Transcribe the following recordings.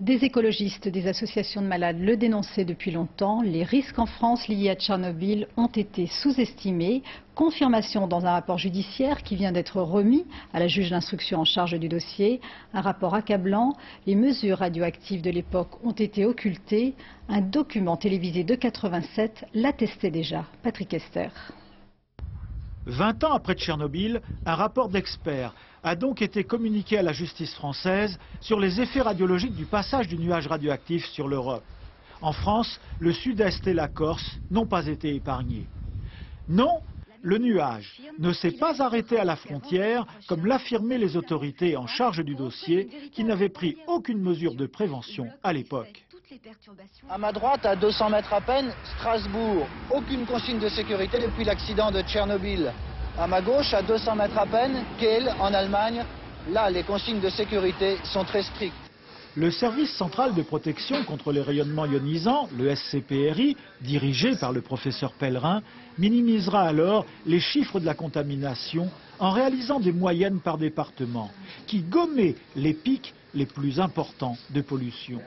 Des écologistes, des associations de malades le dénonçaient depuis longtemps. Les risques en France liés à Tchernobyl ont été sous-estimés. Confirmation dans un rapport judiciaire qui vient d'être remis à la juge d'instruction en charge du dossier. Un rapport accablant. Les mesures radioactives de l'époque ont été occultées. Un document télévisé de 87 l'attestait déjà. Patrick Esther. 20 ans après Tchernobyl, un rapport d'experts a donc été communiqué à la justice française sur les effets radiologiques du passage du nuage radioactif sur l'Europe. En France, le Sud-Est et la Corse n'ont pas été épargnés. Non, le nuage ne s'est pas arrêté à la frontière, comme l'affirmaient les autorités en charge du dossier, qui n'avaient pris aucune mesure de prévention à l'époque. À ma droite, à 200 mètres à peine, Strasbourg. Aucune consigne de sécurité depuis l'accident de Tchernobyl. À ma gauche, à 200 mètres à peine, Kehl, en Allemagne. Là, les consignes de sécurité sont très strictes. Le service central de protection contre les rayonnements ionisants, le SCPRI, dirigé par le professeur Pellerin, minimisera alors les chiffres de la contamination en réalisant des moyennes par département, qui gommaient les pics les plus importants de pollution.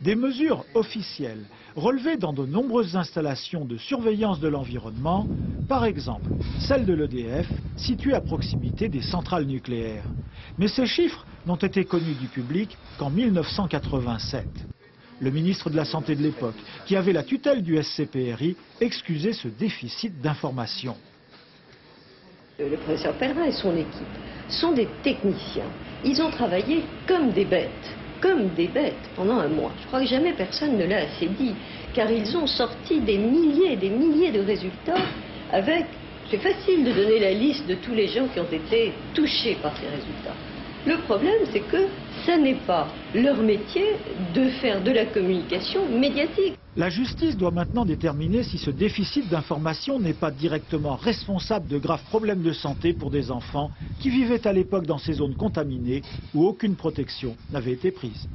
Des mesures officielles relevées dans de nombreuses installations de surveillance de l'environnement, par exemple celle de l'EDF, située à proximité des centrales nucléaires. Mais ces chiffres n'ont été connus du public qu'en 1987. Le ministre de la Santé de l'époque, qui avait la tutelle du SCPRI, excusait ce déficit d'information. Le professeur Pellerin et son équipe sont des techniciens. Ils ont travaillé comme des bêtes. Pendant un mois. Je crois que jamais personne ne l'a assez dit, car ils ont sorti des milliers et des milliers de résultats avec... C'est facile de donner la liste de tous les gens qui ont été touchés par ces résultats. Le problème, c'est que ça n'est pas leur métier de faire de la communication médiatique. La justice doit maintenant déterminer si ce déficit d'information n'est pas directement responsable de graves problèmes de santé pour des enfants qui vivaient à l'époque dans ces zones contaminées où aucune protection n'avait été prise.